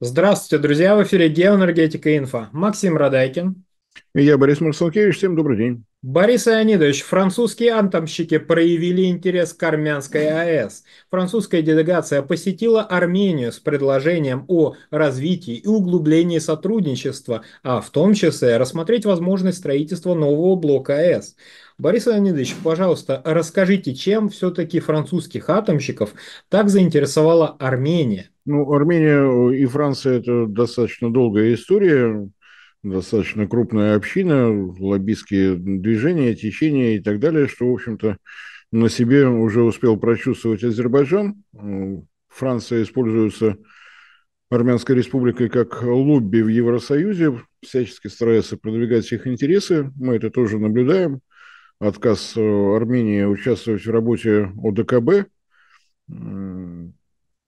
Здравствуйте, друзья, в эфире Геоэнергетика.Инфо. Максим Радайкин. И я, Борис Марцинкевич, всем добрый день. Борис Леонидович, французские атомщики проявили интерес к армянской АЭС. Французская делегация посетила Армению с предложением о развитии и углублении сотрудничества, а в том числе рассмотреть возможность строительства нового блока АЭС. Борис Леонидович, пожалуйста, расскажите, чем все-таки французских атомщиков так заинтересовала Армения? Ну, Армения и Франция – это достаточно долгая история, достаточно крупная община, лоббистские движения, течения и так далее, что, в общем-то, на себе уже успел прочувствовать Азербайджан. Франция используется Армянской республикой как лобби в Евросоюзе, всячески старается продвигать их интересы, мы это тоже наблюдаем. Отказ Армении участвовать в работе ОДКБ –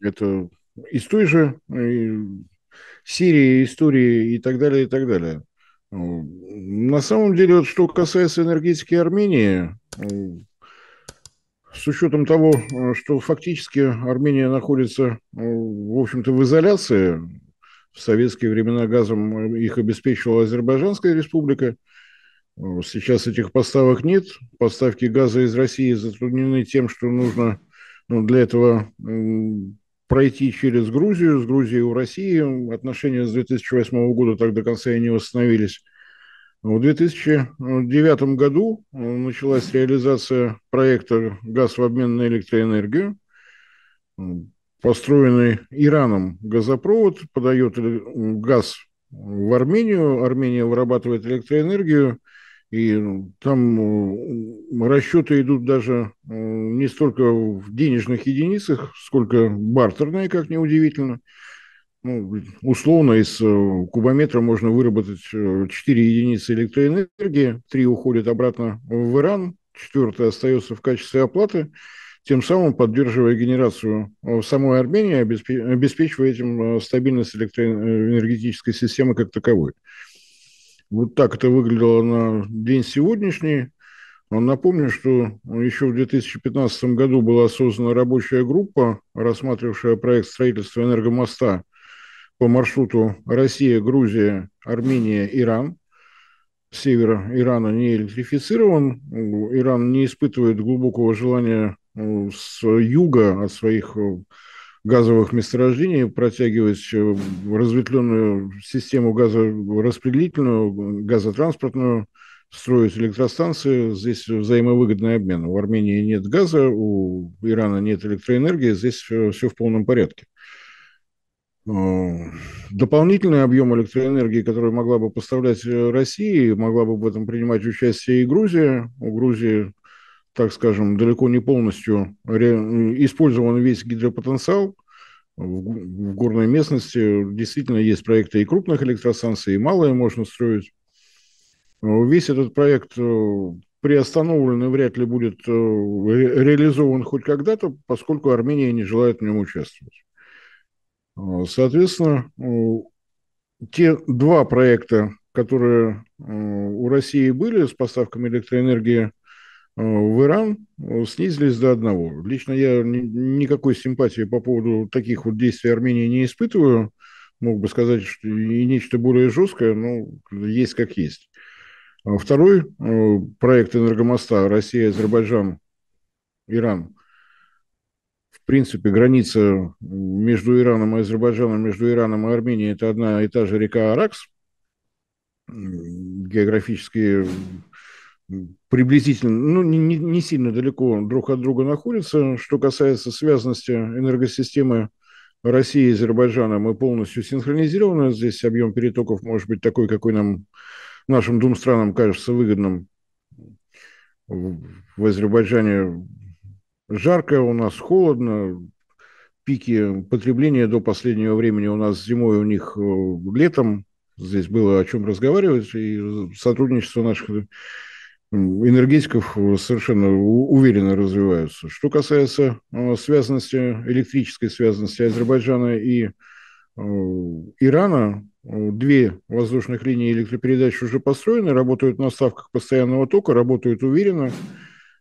это из той же Сирии, истории и так далее, и так далее. На самом деле, вот что касается энергетики Армении, с учетом того, что фактически Армения находится, в общем-то, в изоляции, в советские времена газом их обеспечивала Азербайджанская республика, сейчас этих поставок нет, поставки газа из России затруднены тем, что нужно для этого пройти через Грузию, с Грузией в России. Отношения с 2008 года так до конца и не восстановились. В 2009 году началась реализация проекта «Газ в обмен на электроэнергию». Построенный Ираном газопровод подает газ в Армению. Армения вырабатывает электроэнергию. И там расчеты идут даже не столько в денежных единицах, сколько бартерные, как ни удивительно. Ну, условно из кубометра можно выработать 4 единицы электроэнергии, 3 уходят обратно в Иран, 4 остается в качестве оплаты, тем самым поддерживая генерацию в самой Армении, обеспечивая этим стабильность электроэнергетической системы как таковой. Вот так это выглядело на день сегодняшний. Напомню, что еще в 2015 году была создана рабочая группа, рассматривавшая проект строительства энергомоста по маршруту Россия, Грузия, Армения, Иран. Север Ирана не электрифицирован. Иран не испытывает глубокого желания с юга от своих газовых месторождений протягивать разветвленную систему газораспределительную, газотранспортную, строить электростанции. Здесь взаимовыгодный обмен. У Армении нет газа, у Ирана нет электроэнергии, здесь все в полном порядке. Дополнительный объем электроэнергии, который могла бы поставлять Россия, могла бы в этом принимать участие и Грузия. У Грузии, так скажем, далеко не полностью использован весь гидропотенциал. В горной местности действительно есть проекты и крупных электростанций, и малые можно строить. Весь этот проект приостановлен и вряд ли будет реализован хоть когда-то, поскольку Армения не желает в нем участвовать. Соответственно, те два проекта, которые у России были с поставками электроэнергии в Иран, снизились до одного. Лично я никакой симпатии по поводу таких вот действий Армении не испытываю. Мог бы сказать, что и нечто более жесткое, но есть как есть. Второй проект энергомоста Россия, Азербайджан, Иран. В принципе, граница между Ираном и Азербайджаном, между Ираном и Арменией – это одна и та же река Аракс. Географические приблизительно, не сильно далеко друг от друга находятся. Что касается связанности энергосистемы России и Азербайджана, мы полностью синхронизированы. Здесь объем перетоков может быть такой, какой нашим двум странам кажется выгодным. В Азербайджане жарко, у нас холодно. Пики потребления до последнего времени у нас зимой, у них летом. Здесь было о чем разговаривать, и сотрудничество наших энергетиков совершенно уверенно развиваются. Что касается связанности, электрической связанности Азербайджана и Ирана, две воздушных линии электропередач уже построены, работают на ставках постоянного тока, работают уверенно.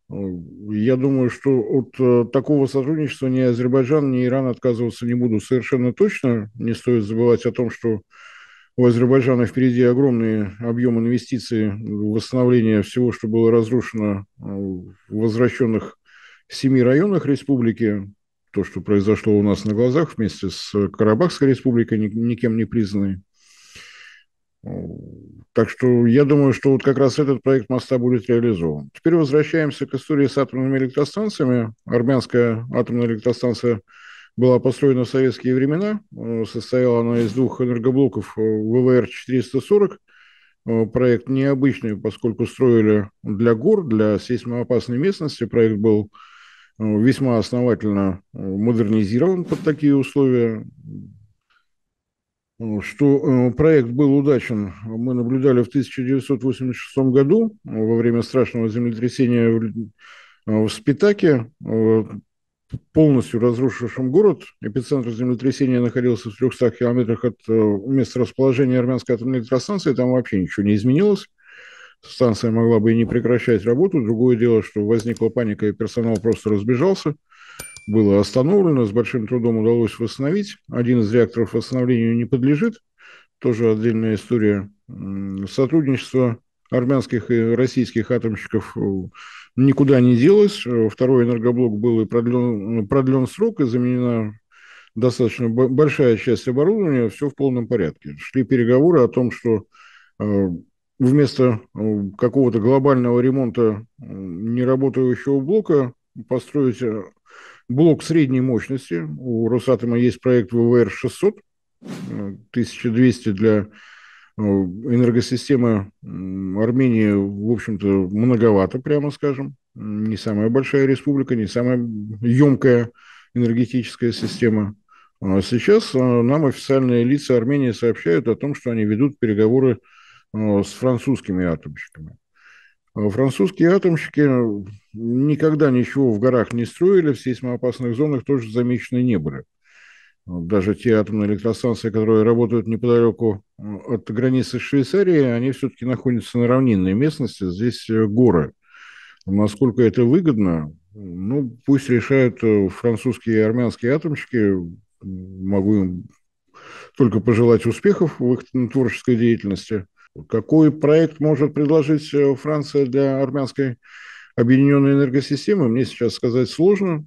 Я думаю, что от такого сотрудничества ни Азербайджан, ни Иран отказываться не будут совершенно точно. Не стоит забывать о том, что у Азербайджана впереди огромный объем инвестиций в восстановление всего, что было разрушено в возвращенных 7 районах республики. То, что произошло у нас на глазах вместе с Карабахской республикой, никем не признанной. Так что я думаю, что вот как раз этот проект моста будет реализован. Теперь возвращаемся к истории с атомными электростанциями. Армянская атомная электростанция была построена в советские времена. Состояла она из двух энергоблоков ВВР-440. Проект необычный, поскольку строили для гор, для сейсмоопасной местности. Проект был весьма основательно модернизирован под такие условия. Что проект был удачен, мы наблюдали в 1986 году во время страшного землетрясения в Спитаке, полностью разрушившем город. Эпицентр землетрясения находился в 300 километрах от места расположения армянской атомной электростанции, там вообще ничего не изменилось. Станция могла бы и не прекращать работу. Другое дело, что возникла паника, и персонал просто разбежался. Было остановлено, с большим трудом удалось восстановить. Один из реакторов восстановлению не подлежит. Тоже отдельная история. Сотрудничество армянских и российских атомщиков никуда не делось. Второй энергоблок был и продлен срок, и заменена достаточно большая часть оборудования. Все в полном порядке. Шли переговоры о том, что вместо какого-то глобального ремонта неработающего блока построить блок средней мощности. У Росатома есть проект ВВР-600, 1200 для энергосистемы Армении, в общем-то, многовато, прямо скажем. Не самая большая республика, не самая емкая энергетическая система. А сейчас нам официальные лица Армении сообщают о том, что они ведут переговоры с французскими атомщиками. Французские атомщики никогда ничего в горах не строили, в сейсмоопасных зонах тоже замечены не были. Даже те атомные электростанции, которые работают неподалеку от границы Швейцарии, они все-таки находятся на равнинной местности, здесь горы. Насколько это выгодно, ну, пусть решают французские и армянские атомщики, могу им только пожелать успехов в их творческой деятельности. Какой проект может предложить Франция для армянской объединенной энергосистемы, мне сейчас сказать сложно.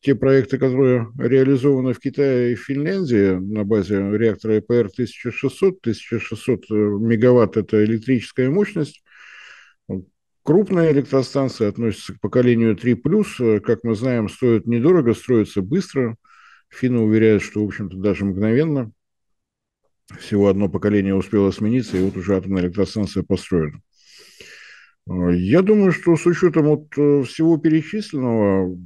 Те проекты, которые реализованы в Китае и Финляндии на базе реактора ЭПР-1600, 1600 мегаватт – это электрическая мощность. Крупные электростанции относятся к поколению 3+, как мы знаем, стоят недорого, строятся быстро. Финны уверяют, что, в общем-то, даже мгновенно. Всего одно поколение успело смениться, и вот уже атомная электростанция построена. Я думаю, что с учетом от всего перечисленного,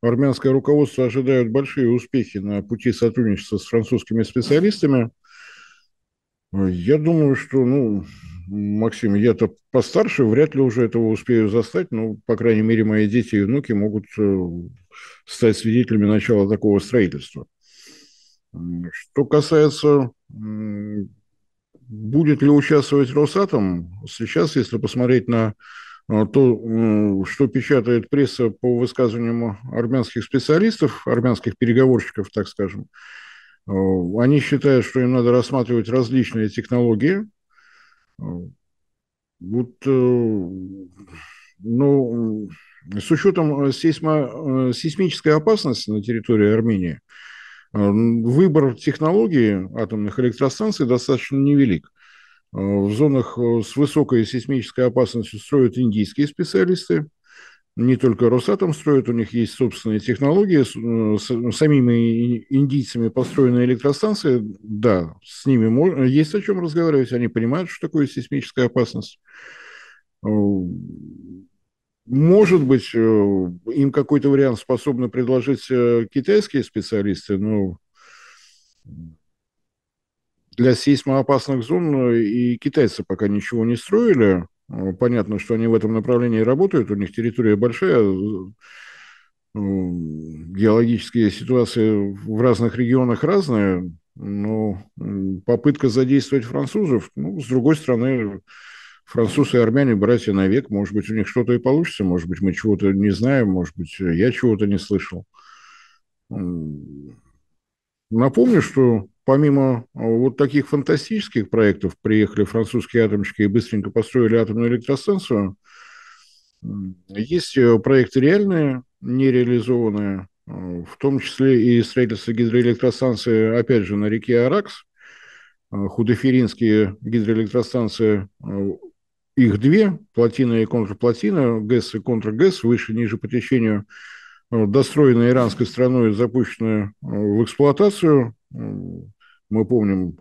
армянское руководство ожидает большие успехи на пути сотрудничества с французскими специалистами. Я думаю, что, Максим, я-то постарше, вряд ли уже этого успею застать, но, по крайней мере, мои дети и внуки могут стать свидетелями начала такого строительства. Что касается, будет ли участвовать Росатом, сейчас, если посмотреть на то, что печатает пресса по высказываниям армянских специалистов, армянских переговорщиков, так скажем, они считают, что им надо рассматривать различные технологии. С учетом сейсмической опасности на территории Армении, выбор технологии атомных электростанций достаточно невелик. В зонах с высокой сейсмической опасностью строят индийские специалисты. Не только Росатом строят, у них есть собственные технологии. Самими индийцами построенные электростанции, да, с ними есть о чем разговаривать. Они понимают, что такое сейсмическая опасность. Может быть, им какой-то вариант способны предложить китайские специалисты, но для сейсмоопасных зон и китайцы пока ничего не строили. Понятно, что они в этом направлении работают, у них территория большая, геологические ситуации в разных регионах разные, но попытка задействовать французов, с другой стороны, французы и армяне братья навек, может быть, у них что-то и получится, может быть, мы чего-то не знаем, может быть, я чего-то не слышал. Напомню, что помимо вот таких фантастических проектов, приехали французские атомщики и быстренько построили атомную электростанцию, есть проекты реальные, нереализованные, в том числе и строительство гидроэлектростанции, опять же, на реке Аракс. Худоферинские гидроэлектростанции, их две, плотина и контрплотина, ГЭС и контрГЭС, выше, ниже по течению, достроенные иранской страной, запущены в эксплуатацию. Мы помним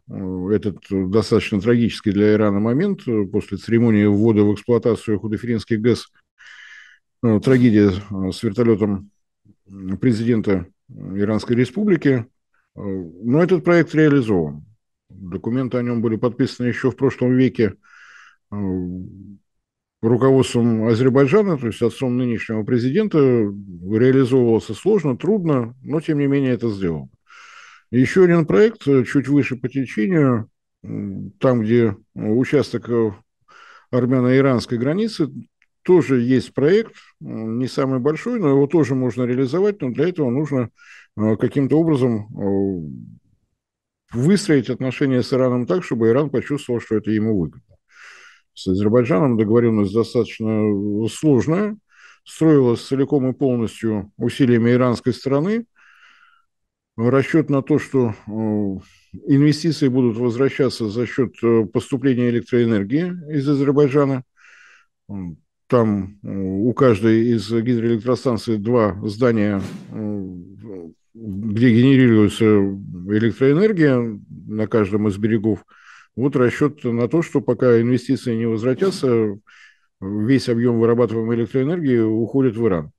этот достаточно трагический для Ирана момент после церемонии ввода в эксплуатацию Худоферинских ГЭС, трагедия с вертолетом президента Иранской Республики. Но этот проект реализован. Документы о нем были подписаны еще в прошлом веке руководством Азербайджана, то есть отцом нынешнего президента. Реализовывался сложно, трудно, но тем не менее это сделано. Еще один проект, чуть выше по течению, там, где участок армяно-иранской границы, тоже есть проект, не самый большой, но его тоже можно реализовать, но для этого нужно каким-то образом выстроить отношения с Ираном так, чтобы Иран почувствовал, что это ему выгодно. С Азербайджаном договоренность достаточно сложная, строилась целиком и полностью усилиями иранской стороны. Расчет на то, что инвестиции будут возвращаться за счет поступления электроэнергии из Азербайджана. Там у каждой из гидроэлектростанций два здания, где генерируется электроэнергия на каждом из берегов. Вот расчет на то, что пока инвестиции не возвратятся, весь объем вырабатываемой электроэнергии уходит в Иран.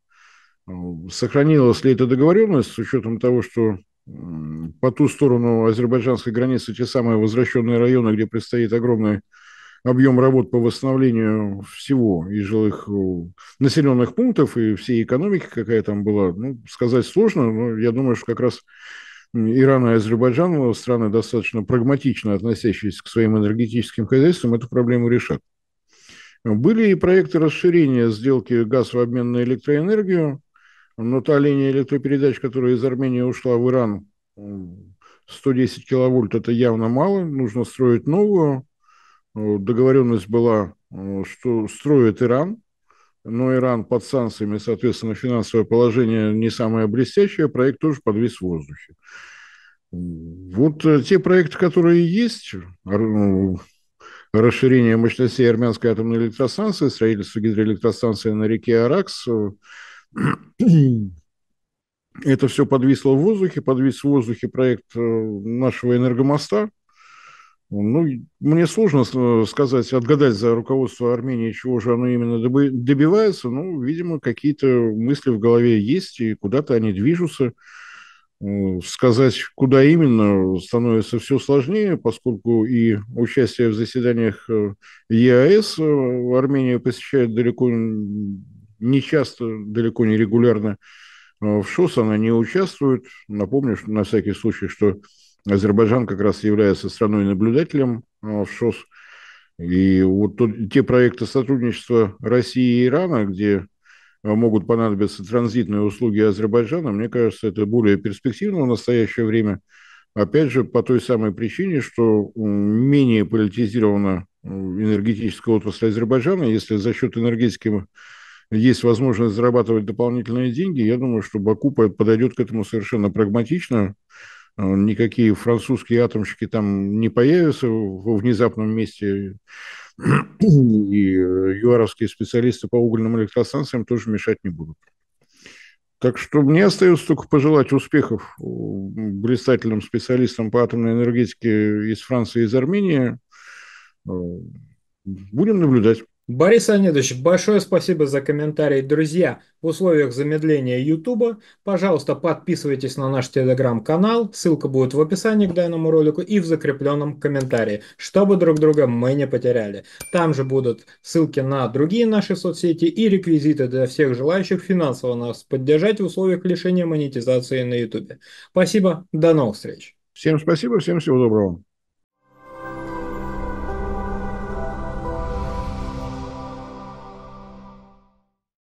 Сохранилась ли эта договоренность с учетом того, что по ту сторону азербайджанской границы те самые возвращенные районы, где предстоит огромный объем работ по восстановлению всего и жилых населенных пунктов, и всей экономики, какая там была, ну, сказать сложно, но я думаю, что как раз Иран и Азербайджан, страны, достаточно прагматично относящиеся к своим энергетическим хозяйствам, эту проблему решат. Были и проекты расширения сделки газ в обмен на электроэнергию, но та линия электропередач, которая из Армении ушла в Иран, 110 киловольт – это явно мало, нужно строить новую. Договоренность была, что строит Иран, но Иран под санкциями, соответственно, финансовое положение не самое блестящее, проект тоже подвис в воздухе. Вот те проекты, которые есть, расширение мощностей армянской атомной электростанции, строительство гидроэлектростанции на реке Аракс, это все подвисло в воздухе, подвис в воздухе проект нашего энергомоста. Ну, мне сложно сказать, отгадать за руководство Армении, чего же оно именно добивается, но, видимо, какие-то мысли в голове есть, и куда-то они движутся. Сказать, куда именно, становится все сложнее, поскольку и участие в заседаниях ЕАЭС Армения посещает далеко не часто, далеко не регулярно. В ШОС она не участвует. Напомню, что, на всякий случай, что Азербайджан как раз является страной-наблюдателем в ШОС. И вот те проекты сотрудничества России и Ирана, где могут понадобиться транзитные услуги Азербайджана, мне кажется, это более перспективно в настоящее время. Опять же, по той самой причине, что менее политизирована энергетическая отрасль Азербайджана. Если за счет энергетики есть возможность зарабатывать дополнительные деньги, я думаю, что Баку подойдет к этому совершенно прагматично. Никакие французские атомщики там не появятся в внезапном месте. И юаровские специалисты по угольным электростанциям тоже мешать не будут. Так что мне остается только пожелать успехов блистательным специалистам по атомной энергетике из Франции и из Армении. Будем наблюдать. Борис Леонидович, большое спасибо за комментарий. Друзья, в условиях замедления Ютуба, пожалуйста, подписывайтесь на наш Телеграм-канал. Ссылка будет в описании к данному ролику и в закрепленном комментарии, чтобы друг друга мы не потеряли. Там же будут ссылки на другие наши соцсети и реквизиты для всех желающих финансово нас поддержать в условиях лишения монетизации на Ютубе. Спасибо, до новых встреч. Всем спасибо, всем всего доброго.